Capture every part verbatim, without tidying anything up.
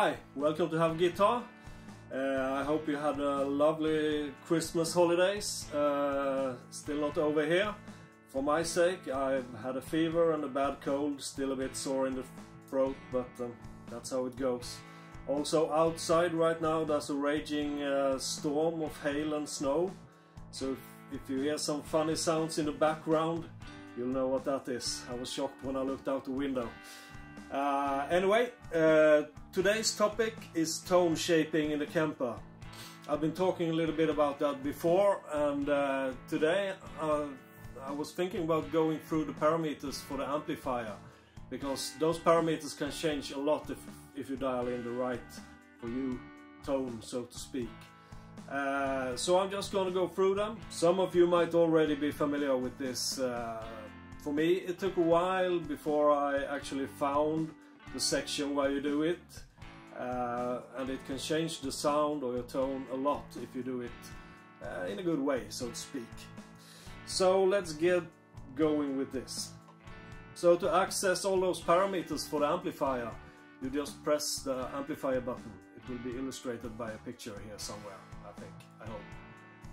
Hi, welcome to Have Guitar. Uh, I hope you had a lovely Christmas holidays. Uh, still not over here. For my sake, I've had a fever and a bad cold, still a bit sore in the throat, but um, that's how it goes. Also outside right now there's a raging uh, storm of hail and snow, so if, if you hear some funny sounds in the background, you'll know what that is. I was shocked when I looked out the window. Uh, anyway, uh, today's topic is tone shaping in the Kemper. I've been talking a little bit about that before, and uh, today uh, I was thinking about going through the parameters for the amplifier, because those parameters can change a lot if, if you dial in the right, for you, tone, so to speak. Uh, so I'm just going to go through them. Some of you might already be familiar with this. Uh, For me, it took a while before I actually found the section where you do it, uh, and it can change the sound or your tone a lot if you do it uh, in a good way, so to speak. So let's get going with this. So to access all those parameters for the amplifier, you just press the amplifier button. It will be illustrated by a picture here somewhere, I think, I hope.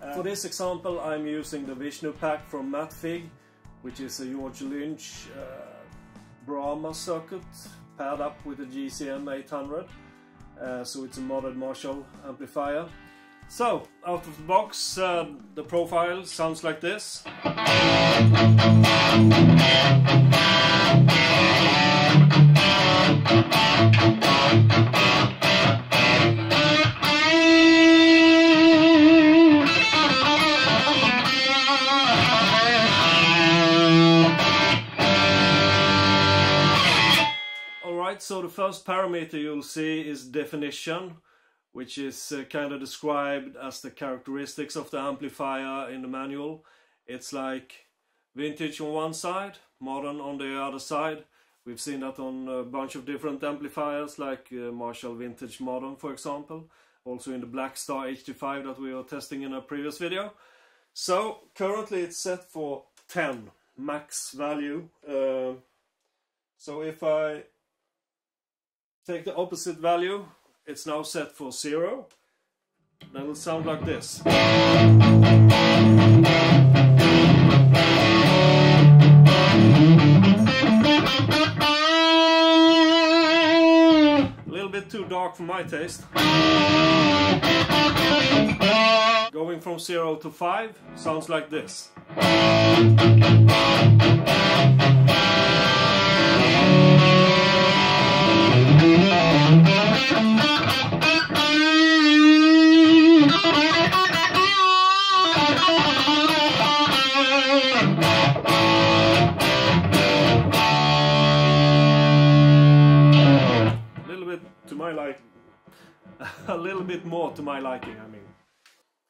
Uh, for this example, I'm using the Vishnu pack from Mattfig, which is a George Lynch uh, Brahma circuit paired up with a G C M eight hundred, uh, so it's a modded Marshall amplifier. So out of the box, uh, the profile sounds like this. So the first parameter you'll see is definition, which is uh, kind of described as the characteristics of the amplifier in the manual. It's like vintage on one side, modern on the other side. We've seen that on a bunch of different amplifiers, like uh, Marshall Vintage Modern, for example. Also in the Blackstar H T five that we were testing in a previous video. So currently it's set for ten, max value. Uh, so if I take the opposite value, it's now set for zero. That will sound like this. A little bit too dark for my taste. Going from zero to five sounds like this. A little bit more to my liking, I mean.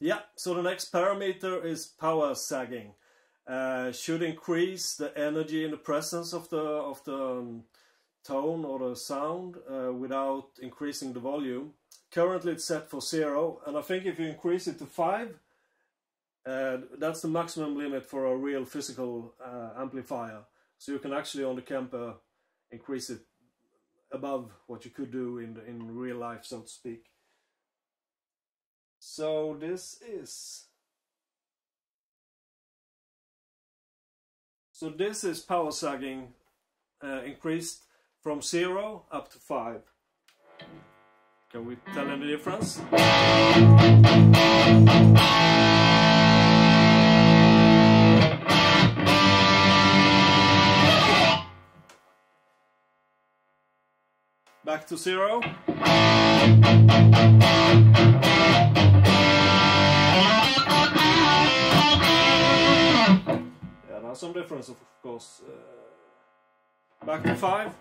Yeah, so the next parameter is power sagging. Uh, should increase the energy in the presence of the of the um, tone or the sound uh, without increasing the volume. Currently it's set for zero, and I think if you increase it to five, uh, that's the maximum limit for a real physical uh, amplifier. So you can actually on the Kemper increase it above what you could do in the, in real life, so to speak. So this is so this is power sagging uh, increased from zero up to five. Can we tell any difference? Back to zero. Yeah, there's some difference, of course. Uh, back to five.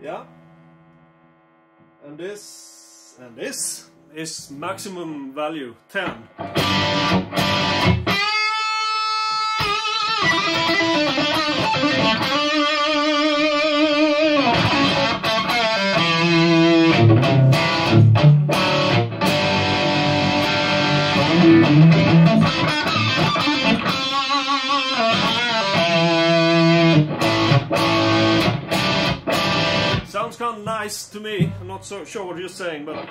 Yeah, and this and this is maximum value ten. Sounds kind of nice to me. I'm not so sure what you're saying, but it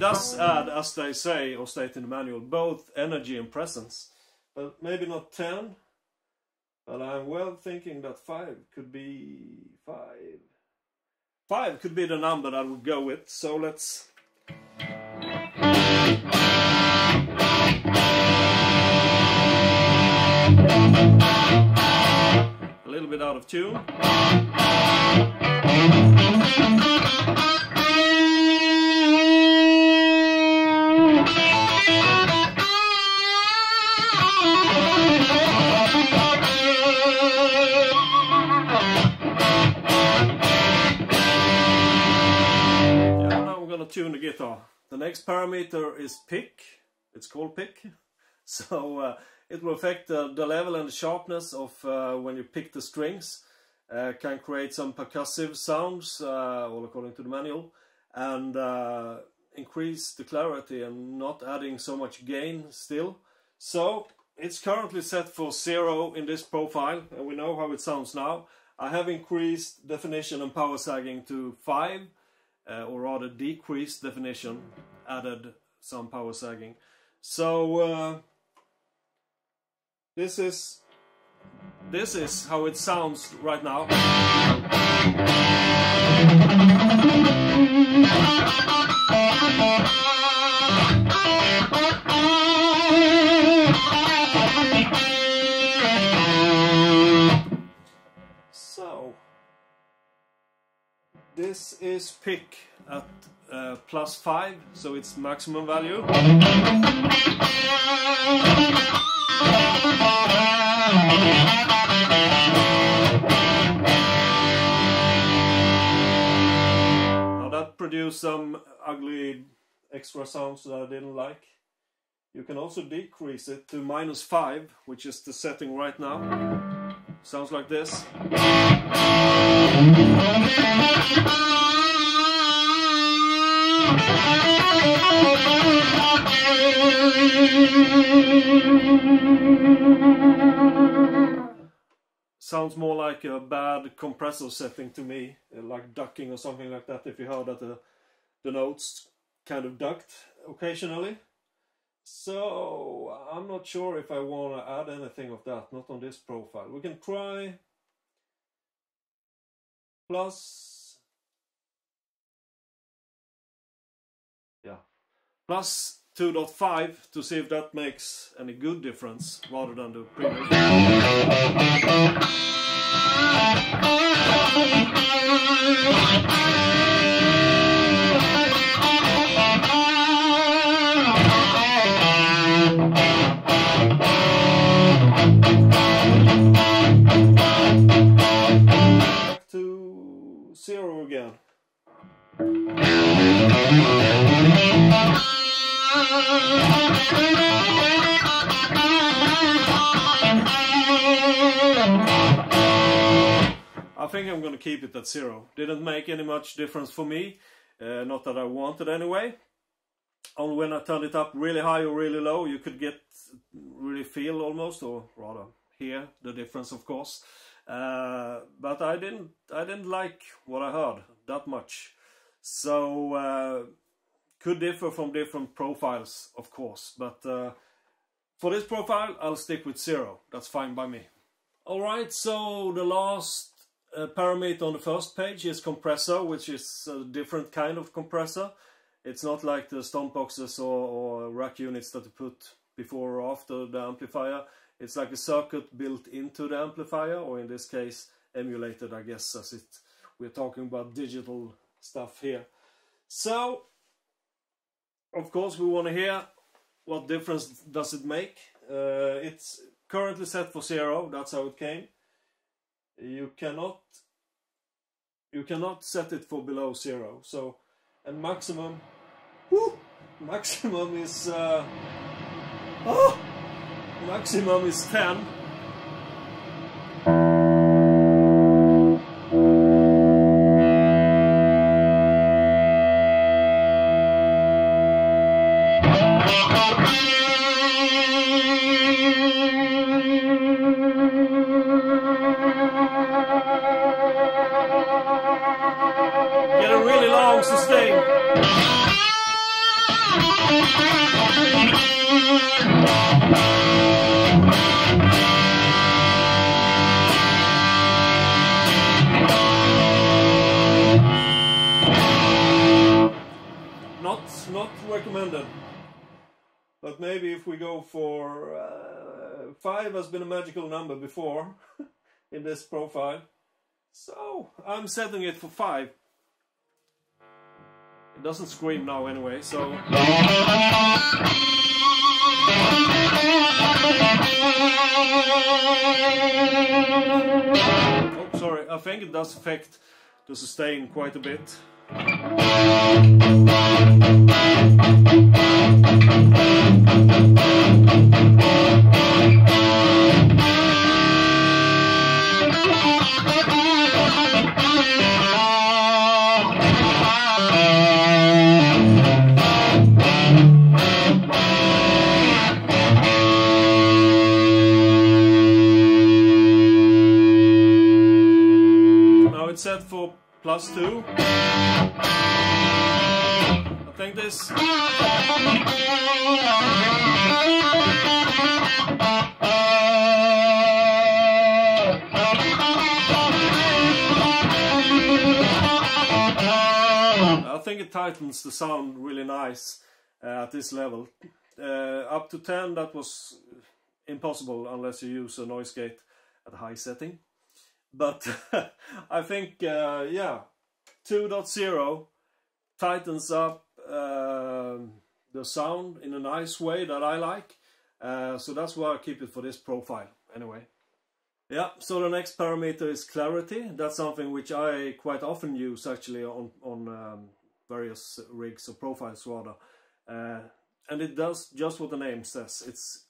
does add, as they say or state in the manual, both energy and presence, but maybe not ten. But I'm well thinking that five could be five. Five could be the number that I would go with. So let's. A little bit out of tune. Tune the guitar. The next parameter is pick. It's called pick, so uh, it will affect uh, the level and the sharpness of uh, when you pick the strings. Uh, can create some percussive sounds, uh, all according to the manual, and uh, increase the clarity and not adding so much gain still. So it's currently set for zero in this profile, and we know how it sounds now. I have increased definition and power sagging to five. Uh, or rather decreased definition, added some power sagging. So uh, this is this is how it sounds right now. So this is pick at uh, plus five, so it's maximum value. Now that produced some ugly extra sounds that I didn't like. You can also decrease it to minus five, which is the setting right now. Sounds like this. Sounds more like a bad compressor setting to me, like ducking or something like that, if you heard that the, the notes kind of ducked occasionally. So I'm not sure if I want to add anything of that, not on this profile. We can try plus, yeah, plus two point five to see if that makes any good difference rather than the previous. Back to zero again. I think I'm gonna keep it at zero. Didn't make any much difference for me, uh, not that I wanted anyway. Only when I turned it up really high or really low, you could get really feel almost, or rather hear the difference, of course. Uh, but I didn't, I didn't like what I heard that much. So uh, could differ from different profiles, of course. But uh, for this profile, I'll stick with zero. That's fine by me. All right. So the last uh, parameter on the first page is compressor, which is a different kind of compressor. It's not like the stomp boxes or, or rack units that you put before or after the amplifier. It's like a circuit built into the amplifier, or in this case emulated, I guess, as it we're talking about digital stuff here. So of course we want to hear what difference does it make. Uh, it's currently set for zero, that's how it came. You cannot you cannot set it for below zero. So, and maximum whoo, maximum is uh, oh, maximum is ten. But maybe if we go for uh, five has been a magical number before in this profile, so I'm setting it for five. It doesn't scream now anyway, so oh, sorry, I think it does affect the sustain quite a bit. Now it's set for plus two. I think this. I think it tightens the sound really nice uh, at this level. Uh, up to ten, that was impossible unless you use a noise gate at a high setting. But I think, uh, yeah, two point zero tightens up uh, the sound in a nice way that I like. Uh, so that's why I keep it for this profile anyway. Yeah, so the next parameter is clarity. That's something which I quite often use actually on, on um, various rigs or profiles rather. Uh, and it does just what the name says. It's,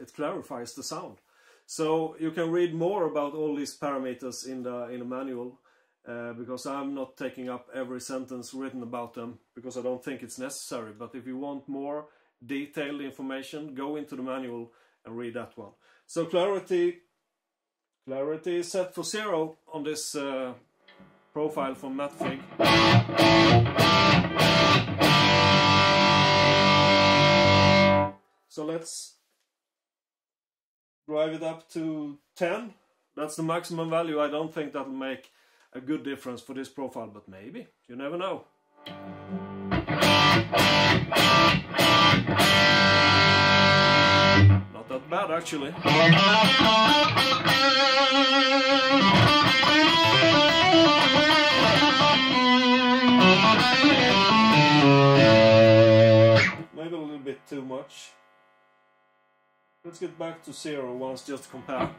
it clarifies the sound. So you can read more about all these parameters in the, in the manual, uh, because I'm not taking up every sentence written about them, because I don't think it's necessary. But if you want more detailed information, go into the manual and read that one. So clarity, clarity is set for zero on this uh, profile from Mattfig. So let's drive it up to ten. That's the maximum value. I don't think that'll make a good difference for this profile, but maybe. You never know. Not that bad, actually. Maybe a little bit too much. Let's get back to zero once, just to compare.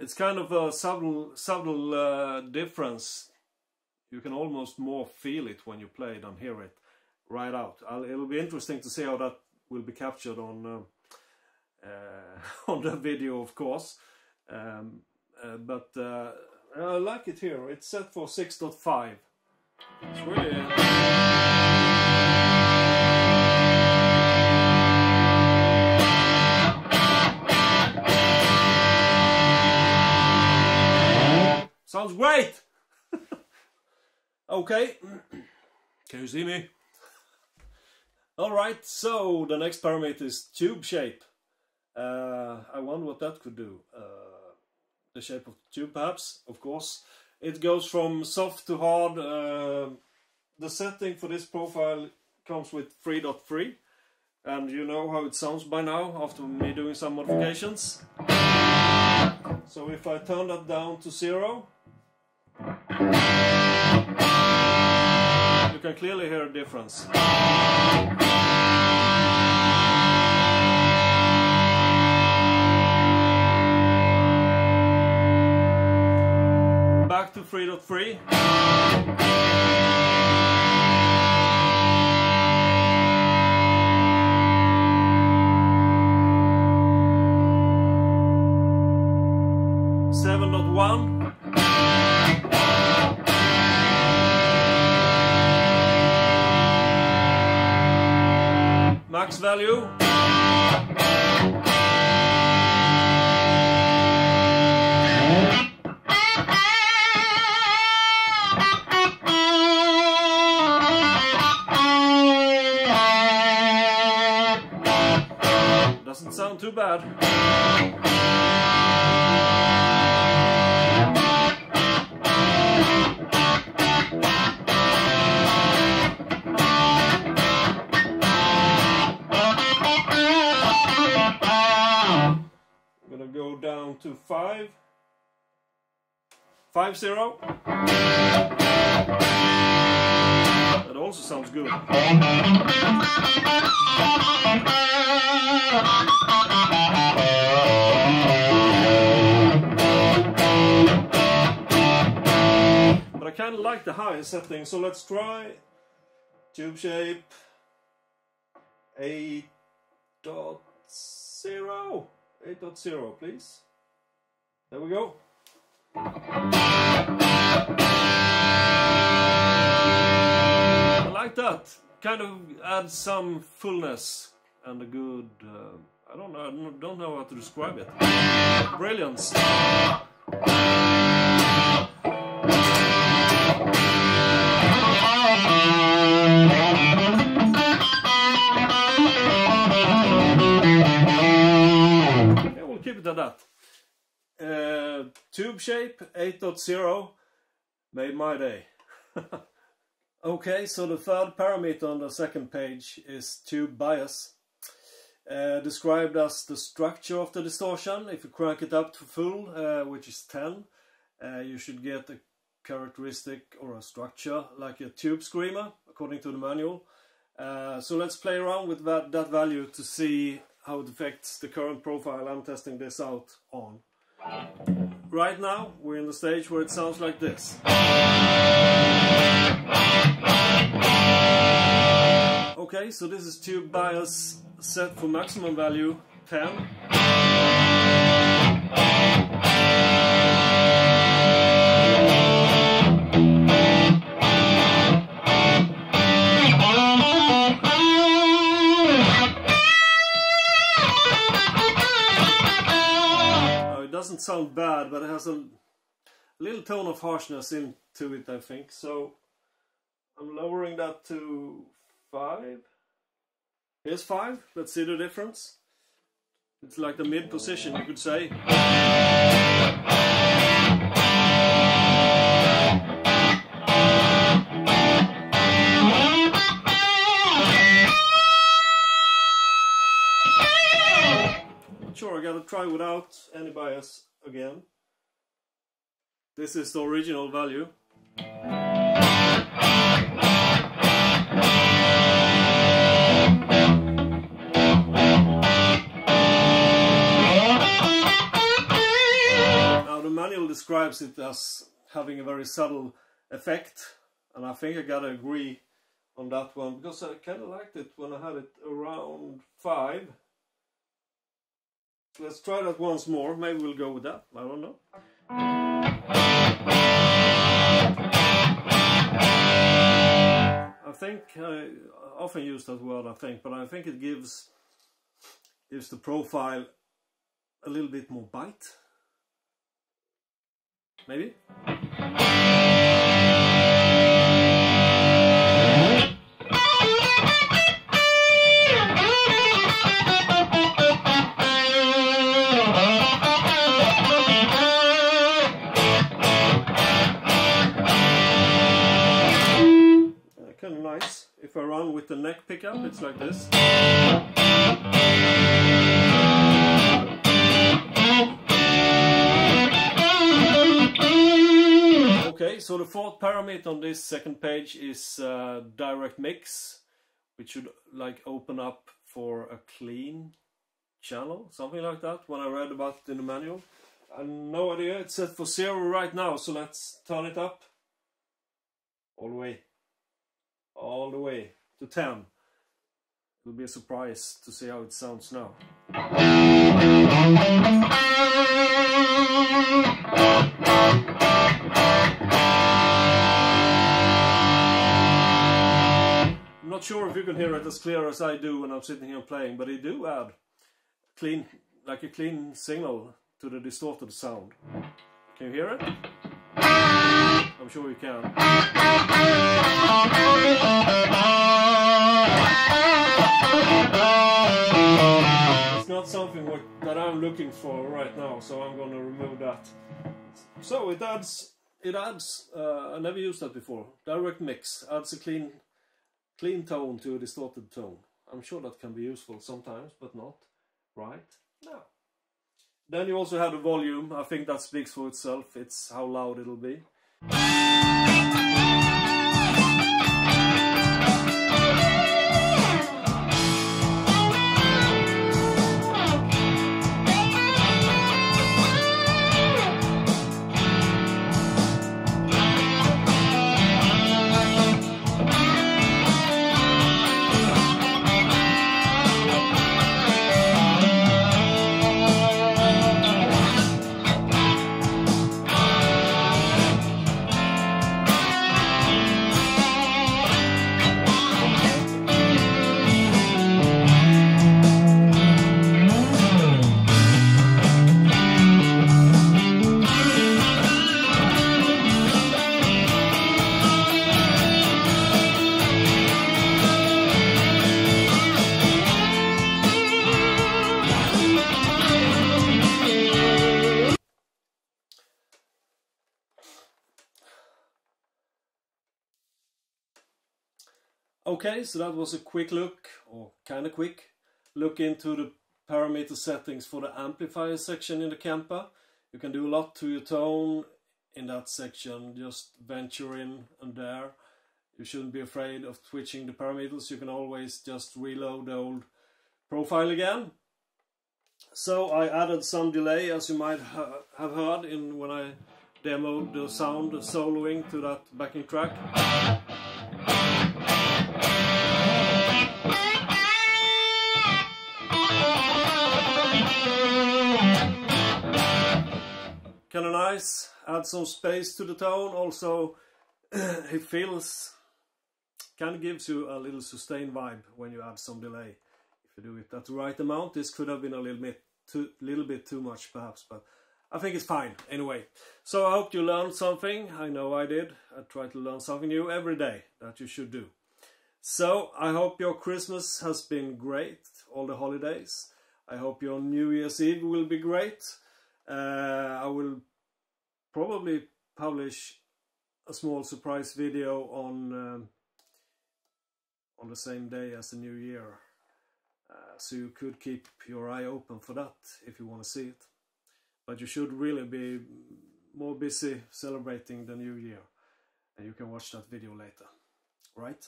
It's kind of a subtle, subtle uh, difference. You can almost more feel it when you play it than hear it right out. I'll, it'll be interesting to see how that will be captured on Uh, Uh, on the video, of course, um, uh, but uh, I like it here. It's set for six point five. It's really uh... sounds great. Okay, can you see me? All right. So the next parameter is tube shape. Uh, I wonder what that could do. Uh, the shape of the tube, perhaps, of course. It goes from soft to hard. Uh, the setting for this profile comes with three point three. and you know how it sounds by now after me doing some modifications. So if I turn that down to zero, you can clearly hear a difference. Back to three point three. seven point one. Max value. Doesn't sound too bad. Go down to five, five zero. That also sounds good. But I kind of like the high setting, so let's try tube shape eight dot zero. eight point zero, please. There we go. I like that. Kind of adds some fullness and a good. Uh, I don't know. I don't know how to describe it. Brilliance. That uh, tube shape eight point zero made my day. Okay, so the third parameter on the second page is tube bias, uh, described as the structure of the distortion. If you crank it up to full, uh, which is ten, uh, you should get a characteristic or a structure like a tube screamer according to the manual. Uh, so let's play around with that, that value to see how it affects the current profile I'm testing this out on. Right now we're in the stage where it sounds like this. Okay, so this is tube bias set for maximum value ten. Doesn't sound bad, but it has a little tone of harshness into it, I think. So I'm lowering that to five. Here's five. Let's see the difference. It's like the mid position, you could say. Sure, I gotta try without any bias again. This is the original value. Now the manual describes it as having a very subtle effect, and I think I gotta agree on that one, because I kinda liked it when I had it around five. Let's try that once more. Maybe we'll go with that. I don't know. I think I often use that word, I think, but I think it gives gives the profile a little bit more bite. Maybe. kind of nice. If I run with the neck pickup, it's like this. Okay, so the fourth parameter on this second page is uh, direct mix, which should like open up for a clean channel, something like that, when I read about it in the manual. I have no idea, it's set for zero right now, so let's turn it up all the way, all the way to ten. It will be a surprise to see how it sounds now. I'm not sure if you can hear it as clear as I do when I'm sitting here playing, but they do add clean, like a clean signal to the distorted sound. Can you hear it? I'm sure you can. It's not something what, that I'm looking for right now, so I'm going to remove that. So it adds, it adds. Uh, I never used that before. Direct mix adds a clean, clean tone to a distorted tone. I'm sure that can be useful sometimes, but not right now. Then you also have the volume. I think that speaks for itself. It's how loud it'll be. Okay, so that was a quick look, or kind of quick, look into the parameter settings for the amplifier section in the Kemper. You can do a lot to your tone in that section, just venture in and there. You shouldn't be afraid of switching the parameters, you can always just reload the old profile again. So I added some delay, as you might ha have heard in when I demoed the sound soloing to that backing track. Kind of nice, add some space to the tone. Also, it feels, kind of gives you a little sustained vibe when you add some delay. If you do it at the right amount, this could have been a little bit too, little bit too much perhaps, but I think it's fine anyway. So I hope you learned something. I know I did. I try to learn something new every day that you should do. So I hope your Christmas has been great, all the holidays. I hope your New Year's Eve will be great. Uh, I will probably publish a small surprise video on um, on the same day as the new year, uh, so you could keep your eye open for that if you want to see it. But you should really be more busy celebrating the new year, and you can watch that video later, right?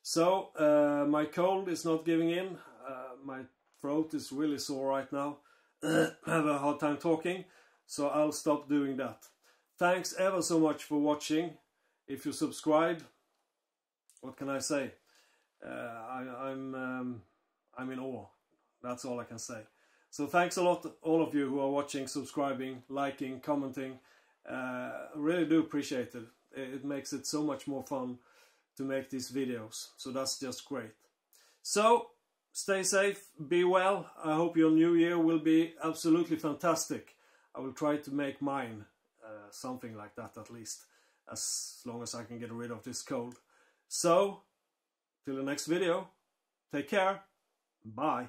So uh, my cold is not giving in, uh, my throat is really sore right now. I have a hard time talking, so I'll stop doing that. Thanks ever so much for watching. If you subscribe, what can I say? Uh, I, I'm um, I'm in awe. That's all I can say. So thanks a lot, all of you who are watching, subscribing, liking, commenting. Uh, really do appreciate it. It makes it so much more fun to make these videos. So that's just great. So. Stay safe, be well. I hope your new year will be absolutely fantastic. I will try to make mine uh, something like that at least, as long as I can get rid of this cold. So, till the next video, take care, bye.